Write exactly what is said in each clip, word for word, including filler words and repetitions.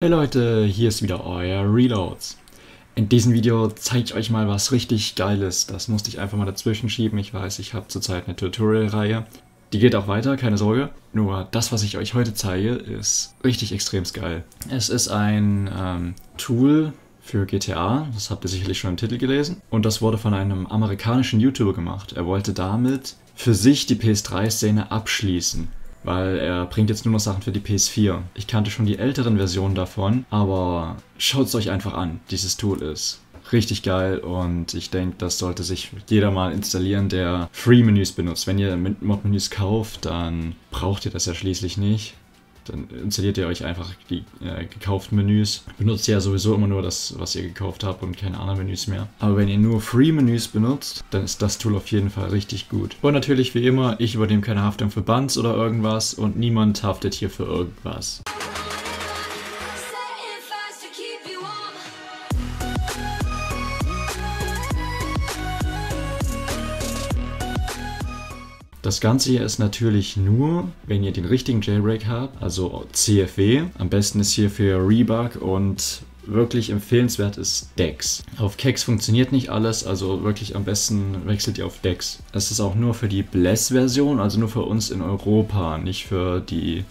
Hey Leute, hier ist wieder euer Reloads. In diesem Video zeige ich euch mal was richtig Geiles. Das musste ich einfach mal dazwischen schieben. Ich weiß, ich habe zurzeit eine Tutorial-Reihe. Die geht auch weiter, keine Sorge. Nur das, was ich euch heute zeige, ist richtig extrem geil. Es ist ein ähm, Tool für G T A. Das habt ihr sicherlich schon im Titel gelesen. Und das wurde von einem amerikanischen YouTuber gemacht. Er wollte damit für sich die P S drei-Szene abschließen. Weil er bringt jetzt nur noch Sachen für die P S vier. Ich kannte schon die älteren Versionen davon, aber schaut es euch einfach an. Dieses Tool ist richtig geil und ich denke, das sollte sich jeder mal installieren, der Free-Menüs benutzt. Wenn ihr Mod-Menüs kauft, dann braucht ihr das ja schließlich nicht. Dann installiert ihr euch einfach die äh, gekauften Menüs. Benutzt ja sowieso immer nur das, was ihr gekauft habt und keine anderen Menüs mehr. Aber wenn ihr nur Free-Menüs benutzt, dann ist das Tool auf jeden Fall richtig gut. Und natürlich wie immer, ich übernehme keine Haftung für Bans oder irgendwas und niemand haftet hier für irgendwas. Das Ganze hier ist natürlich nur, wenn ihr den richtigen Jailbreak habt, also C F W. Am besten ist hier für Rebug und wirklich empfehlenswert ist Dex. Auf C E X funktioniert nicht alles, also wirklich am besten wechselt ihr auf Dex. Es ist auch nur für die B L E S-Version, also nur für uns in Europa, nicht für die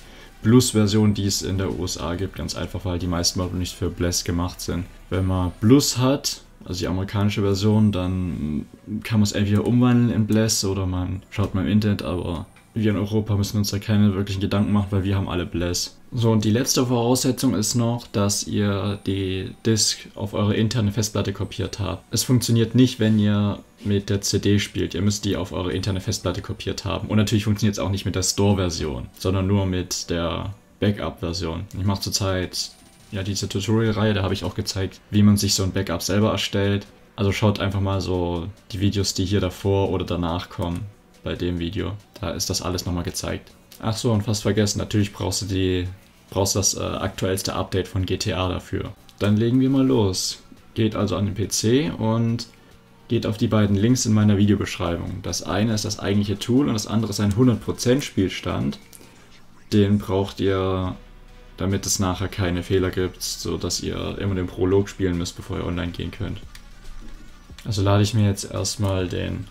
B L E S-Version, die es in der U S A gibt. Ganz einfach, weil die meisten Mod nicht für B L E S gemacht sind. Wenn man B L E S hat, also die amerikanische Version, dann kann man es entweder umwandeln in B L E S oder man schaut mal im Internet, aber wir in Europa müssen uns da keine wirklichen Gedanken machen, weil wir haben alle B L E S. So, und die letzte Voraussetzung ist noch, dass ihr die Disk auf eure interne Festplatte kopiert habt. Es funktioniert nicht, wenn ihr mit der C D spielt. Ihr müsst die auf eure interne Festplatte kopiert haben. Und natürlich funktioniert es auch nicht mit der Store-Version, sondern nur mit der Backup-Version. Ich mache zurzeit ja diese Tutorial-Reihe, da habe ich auch gezeigt, wie man sich so ein Backup selber erstellt. Also schaut einfach mal so die Videos, die hier davor oder danach kommen, bei dem Video. Da ist das alles nochmal gezeigt. Ach so, und fast vergessen, natürlich brauchst du die, brauchst das äh, aktuellste Update von G T A dafür. Dann legen wir mal los. Geht also an den P C und geht auf die beiden Links in meiner Videobeschreibung. Das eine ist das eigentliche Tool und das andere ist ein hundert Prozent Spielstand. Den braucht ihr, damit es nachher keine Fehler gibt, sodass ihr immer den Prolog spielen müsst, bevor ihr online gehen könnt. Also lade ich mir jetzt erstmal den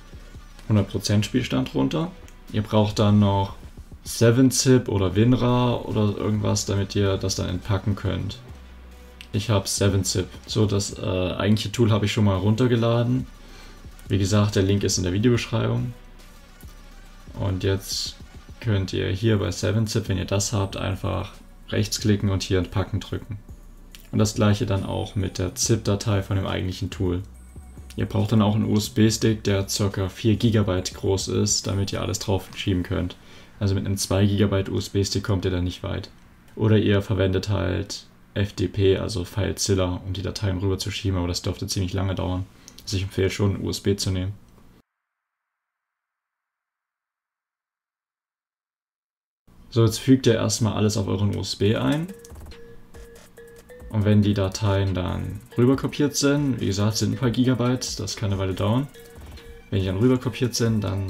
hundert Prozent Spielstand runter. Ihr braucht dann noch seven zip oder WinRAR oder irgendwas, damit ihr das dann entpacken könnt. Ich habe seven zip. So, das äh, eigentliche Tool habe ich schon mal runtergeladen. Wie gesagt, der Link ist in der Videobeschreibung. Und jetzt könnt ihr hier bei seven zip, wenn ihr das habt, einfach rechtsklicken und hier Entpacken drücken. Und das gleiche dann auch mit der zip-Datei von dem eigentlichen Tool. Ihr braucht dann auch einen U S B-Stick, der ca. vier Gigabyte groß ist, damit ihr alles drauf schieben könnt. Also mit einem zwei Gigabyte U S B-Stick kommt ihr dann nicht weit. Oder ihr verwendet halt F D P, also FileZilla, um die Dateien rüber zu schieben, aber das dürfte ziemlich lange dauern. Also ich empfehle schon, einen U S B zu nehmen. So, jetzt fügt ihr erstmal alles auf euren U S B ein. Und wenn die Dateien dann rüberkopiert sind, wie gesagt, sind ein paar Gigabyte, das kann eine Weile dauern. Wenn die dann rüberkopiert sind, dann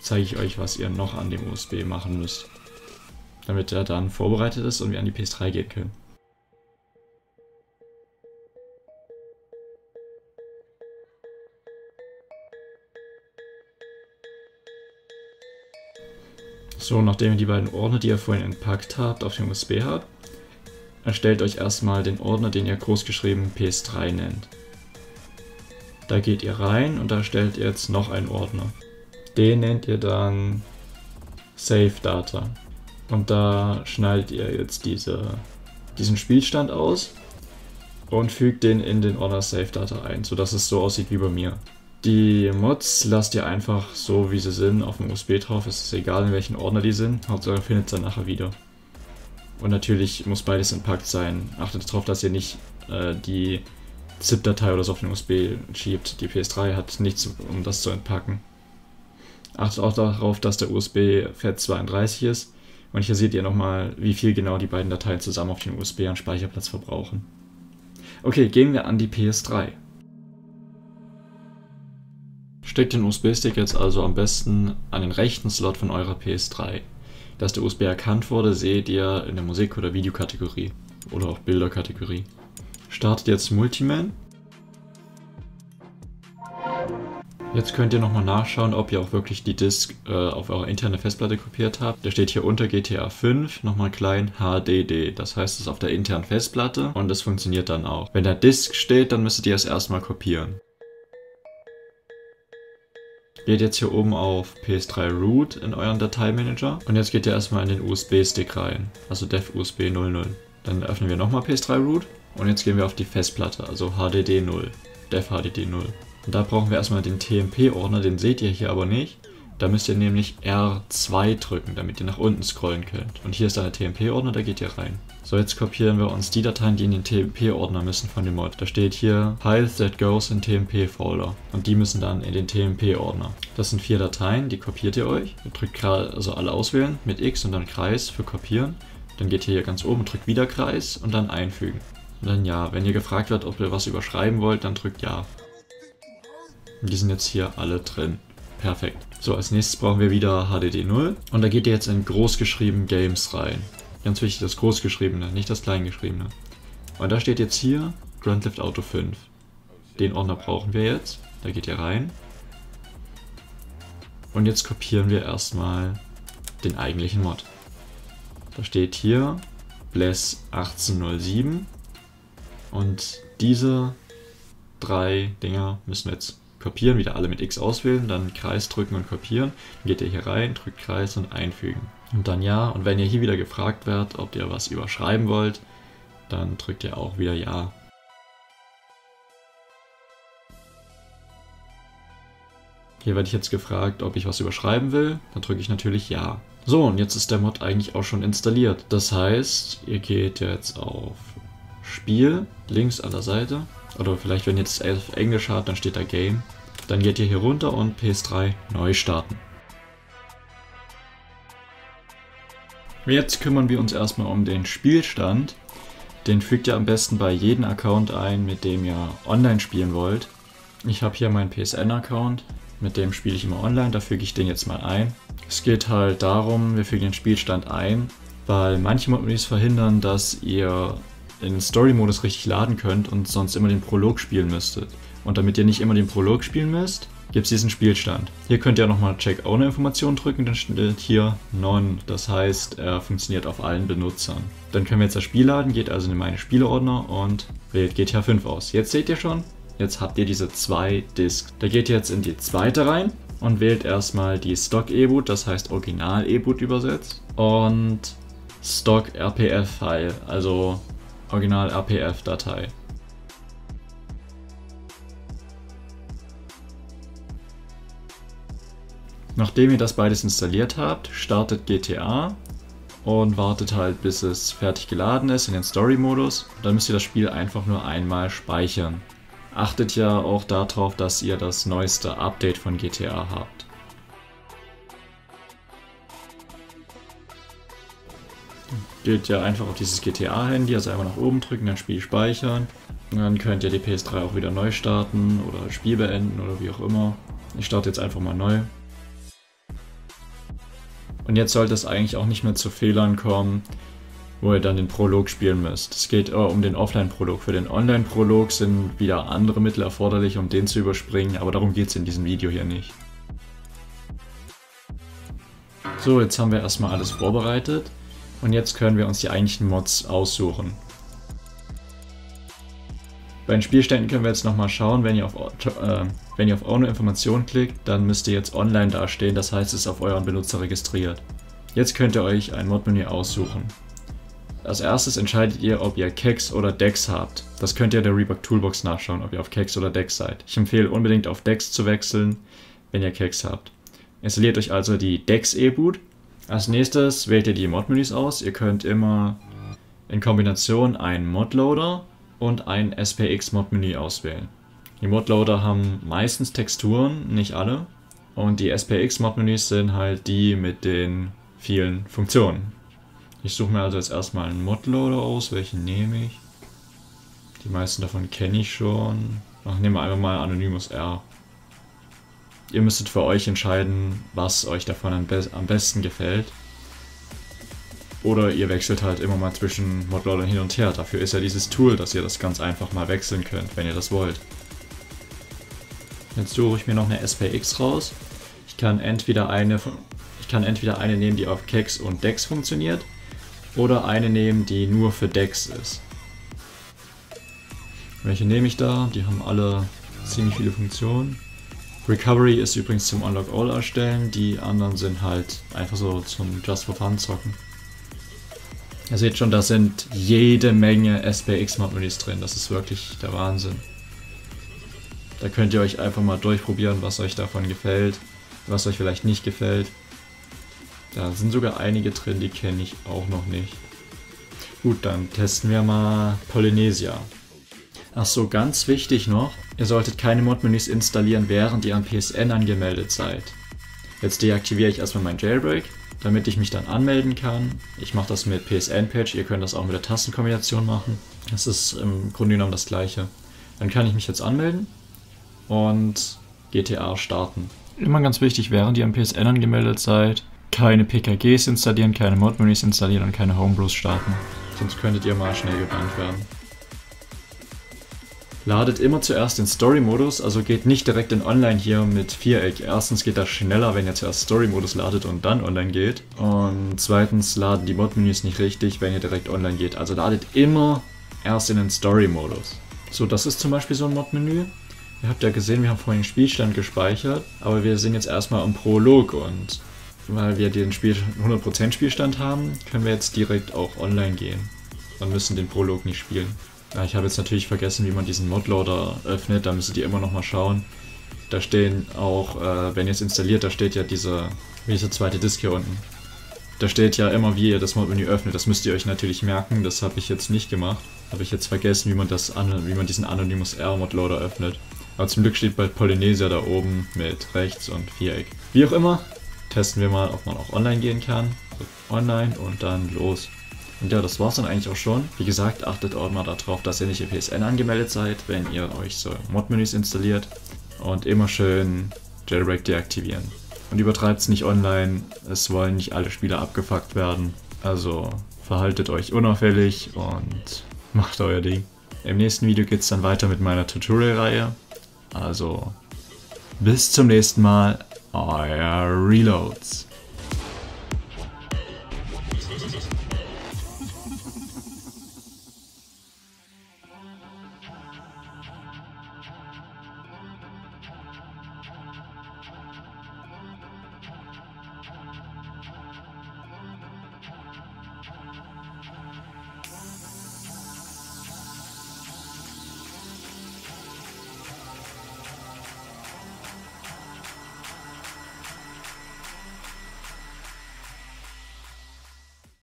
zeige ich euch, was ihr noch an dem U S B machen müsst, damit er dann vorbereitet ist und wir an die P S drei gehen können. So, nachdem ihr die beiden Ordner, die ihr vorhin entpackt habt, auf dem U S B habt, erstellt euch erstmal den Ordner, den ihr großgeschrieben P S drei nennt. Da geht ihr rein und da erstellt ihr jetzt noch einen Ordner. Den nennt ihr dann Save Data. Und da schneidet ihr jetzt diese, diesen Spielstand aus und fügt den in den Ordner Save Data ein, sodass es so aussieht wie bei mir. Die Mods lasst ihr einfach so, wie sie sind, auf dem U S B drauf. Es ist egal, in welchen Ordner die sind. Hauptsache ihr findet sie nachher wieder. Und natürlich muss beides entpackt sein. Achtet darauf, dass ihr nicht äh, die zip-Datei oder so auf den U S B schiebt. Die P S drei hat nichts, um das zu entpacken. Achtet auch darauf, dass der U S B FAT zweiunddreißig ist. Und hier seht ihr nochmal, wie viel genau die beiden Dateien zusammen auf den U S B an Speicherplatz verbrauchen. Okay, gehen wir an die P S drei. Steckt den U S B-Stick jetzt also am besten an den rechten Slot von eurer P S drei. Dass der U S B erkannt wurde, seht ihr in der Musik- oder Videokategorie. oder auch Bilderkategorie. Startet jetzt Multiman. Jetzt könnt ihr nochmal nachschauen, ob ihr auch wirklich die Disk äh, auf eure interne Festplatte kopiert habt. Da steht hier unter G T A fünf nochmal klein H D D. Das heißt, es ist auf der internen Festplatte und das funktioniert dann auch. Wenn da Disk steht, dann müsstet ihr es erstmal kopieren. Geht jetzt hier oben auf P S drei Root in euren Dateimanager und jetzt geht ihr erstmal in den U S B-Stick rein, also D E V U S B null null. Dann öffnen wir nochmal P S drei Root und jetzt gehen wir auf die Festplatte, also H D D null, D E V H D D null. Und da brauchen wir erstmal den T M P-Ordner, den seht ihr hier aber nicht. Da müsst ihr nämlich R zwei drücken, damit ihr nach unten scrollen könnt. Und hier ist dann der T M P-Ordner, da geht ihr rein. So, jetzt kopieren wir uns die Dateien, die in den T M P-Ordner müssen von dem Mod. Da steht hier Files that goes in T M P-Folder. Und die müssen dann in den T M P-Ordner. Das sind vier Dateien, die kopiert ihr euch. Ihr drückt gerade also alle auswählen mit X und dann Kreis für kopieren. Dann geht ihr hier ganz oben und drückt wieder Kreis und dann einfügen. Und dann ja, wenn ihr gefragt wird, ob ihr was überschreiben wollt, dann drückt ja. Die sind jetzt hier alle drin. Perfekt. So, als nächstes brauchen wir wieder H D D null. Und da geht ihr jetzt in großgeschrieben Games rein. Ganz wichtig, das großgeschriebene, nicht das kleingeschriebene. Und da steht jetzt hier Grand Theft Auto fünf. Den Ordner brauchen wir jetzt. Da geht ihr rein. Und jetzt kopieren wir erstmal den eigentlichen Mod. Da steht hier B L E S achtzehn null sieben. Und diese drei Dinger müssen wir jetzt kopieren, wieder alle mit X auswählen, dann Kreis drücken und kopieren. Dann geht ihr hier rein, drückt Kreis und einfügen. Und dann ja, und wenn ihr hier wieder gefragt werdet, ob ihr was überschreiben wollt, dann drückt ihr auch wieder ja. Hier werde ich jetzt gefragt, ob ich was überschreiben will, dann drücke ich natürlich ja. So, und jetzt ist der Mod eigentlich auch schon installiert. Das heißt, ihr geht jetzt auf Spiel, links an der Seite. Oder vielleicht, wenn ihr das auf Englisch habt, dann steht da Game. Dann geht ihr hier runter und P S drei neu starten. Jetzt kümmern wir uns erstmal um den Spielstand. Den fügt ihr am besten bei jedem Account ein, mit dem ihr online spielen wollt. Ich habe hier meinen P S N-Account, mit dem spiele ich immer online, da füge ich den jetzt mal ein. Es geht halt darum, wir fügen den Spielstand ein, weil manche Modis verhindern, dass ihr in Story-Modus richtig laden könnt und sonst immer den Prolog spielen müsstet. Und damit ihr nicht immer den Prolog spielen müsst, gibt es diesen Spielstand. Hier könnt ihr auch nochmal Check-Owner-Informationen drücken, dann steht hier None, das heißt, er funktioniert auf allen Benutzern. Dann können wir jetzt das Spiel laden, geht also in meine Spieleordner und wählt G T A fünf aus. Jetzt seht ihr schon, jetzt habt ihr diese zwei Disks. Da geht ihr jetzt in die zweite rein und wählt erstmal die Stock-E-Boot, das heißt Original-E-Boot übersetzt, und Stock-R P F-File, also Original R P F-Datei. Nachdem ihr das beides installiert habt, startet G T A und wartet halt, bis es fertig geladen ist in den Story-Modus. Dann müsst ihr das Spiel einfach nur einmal speichern. Achtet ja auch darauf, dass ihr das neueste Update von G T A habt. Geht ja einfach auf dieses G T A-Handy, also einmal nach oben drücken, dann Spiel speichern. Und dann könnt ihr die P S drei auch wieder neu starten oder Spiel beenden oder wie auch immer. Ich starte jetzt einfach mal neu. Und jetzt sollte es eigentlich auch nicht mehr zu Fehlern kommen, wo ihr dann den Prolog spielen müsst. Es geht um den Offline-Prolog. Für den Online-Prolog sind wieder andere Mittel erforderlich, um den zu überspringen, aber darum geht es in diesem Video hier nicht. So, jetzt haben wir erstmal alles vorbereitet. Und jetzt können wir uns die eigentlichen Mods aussuchen. Bei den Spielständen können wir jetzt nochmal schauen, wenn ihr auf, äh, wenn ihr auf Owner Informationen klickt, dann müsst ihr jetzt online dastehen, das heißt, es ist auf euren Benutzer registriert. Jetzt könnt ihr euch ein Mod-Menü aussuchen. Als erstes entscheidet ihr, ob ihr C E X oder Dex habt. Das könnt ihr in der Rebug Toolbox nachschauen, ob ihr auf C E X oder Dex seid. Ich empfehle unbedingt auf Dex zu wechseln, wenn ihr C E X habt. Installiert euch also die Dex E-Boot. Als nächstes wählt ihr die Mod-Menüs aus. Ihr könnt immer in Kombination einen Modloader und ein S P X Mod-Menü auswählen. Die Modloader haben meistens Texturen, nicht alle. Und die S P X Mod-Menüs sind halt die mit den vielen Funktionen. Ich suche mir also jetzt erstmal einen Modloader aus. Welchen nehme ich? Die meisten davon kenne ich schon. Ach, nehmen wir einfach mal Anonymous R. Ihr müsstet für euch entscheiden, was euch davon am besten gefällt. Oder ihr wechselt halt immer mal zwischen Modloadern hin und her. Dafür ist ja dieses Tool, dass ihr das ganz einfach mal wechseln könnt, wenn ihr das wollt. Jetzt suche ich mir noch eine S P X raus. Ich kann entweder eine, ich kann entweder eine nehmen, die auf C E X und Dex funktioniert, oder eine nehmen, die nur für Dex ist. Welche nehme ich da? Die haben alle ziemlich viele Funktionen. Recovery ist übrigens zum Unlock All erstellen, die anderen sind halt einfach so zum Just for Fun zocken. Ihr seht schon, da sind jede Menge S P X-Mod-Menüs drin, das ist wirklich der Wahnsinn. Da könnt ihr euch einfach mal durchprobieren, was euch davon gefällt, was euch vielleicht nicht gefällt. Da sind sogar einige drin, die kenne ich auch noch nicht. Gut, dann testen wir mal Polynesia. Achso, ganz wichtig noch, ihr solltet keine Mod-Menüs installieren, während ihr am P S N angemeldet seid. Jetzt deaktiviere ich erstmal meinen Jailbreak, damit ich mich dann anmelden kann. Ich mache das mit P S N-Patch, ihr könnt das auch mit der Tastenkombination machen. Das ist im Grunde genommen das gleiche. Dann kann ich mich jetzt anmelden und G T A starten. Immer ganz wichtig, während ihr am P S N angemeldet seid, keine P K Gs installieren, keine Mod-Menüs installieren und keine Homebrews starten. Sonst könntet ihr mal schnell gebannt werden. Ladet immer zuerst den Story-Modus, also geht nicht direkt in Online hier mit Viereck. Erstens geht das schneller, wenn ihr zuerst Story-Modus ladet und dann Online geht. Und zweitens laden die Mod-Menüs nicht richtig, wenn ihr direkt Online geht. Also ladet immer erst in den Story-Modus. So, das ist zum Beispiel so ein Mod-Menü. Ihr habt ja gesehen, wir haben vorhin den Spielstand gespeichert, aber wir sind jetzt erstmal im Prolog und weil wir den Spiel hundert Prozent Spielstand haben, können wir jetzt direkt auch Online gehen und müssen den Prolog nicht spielen. Ich habe jetzt natürlich vergessen, wie man diesen Modloader öffnet, da müsstet ihr immer noch mal schauen. Da stehen auch, äh, wenn ihr es installiert, da steht ja diese, diese zweite Disk hier unten. Da steht ja immer, wie ihr das Modmenü öffnet, das müsst ihr euch natürlich merken, das habe ich jetzt nicht gemacht. Habe ich jetzt vergessen, wie man, das, wie man diesen Anonymous R Modloader öffnet. Aber zum Glück steht bald Polynesia da oben mit rechts und Viereck. Wie auch immer, testen wir mal, ob man auch online gehen kann. Online und dann los. Und ja, das war's dann eigentlich auch schon. Wie gesagt, achtet auch mal darauf, dass ihr nicht im P S N angemeldet seid, wenn ihr euch so Mod-Menüs installiert. Und immer schön Jailbreak deaktivieren. Und übertreibt's nicht online, es wollen nicht alle Spieler abgefuckt werden. Also verhaltet euch unauffällig und macht euer Ding. Im nächsten Video geht's dann weiter mit meiner Tutorial-Reihe. Also bis zum nächsten Mal, euer Reloads.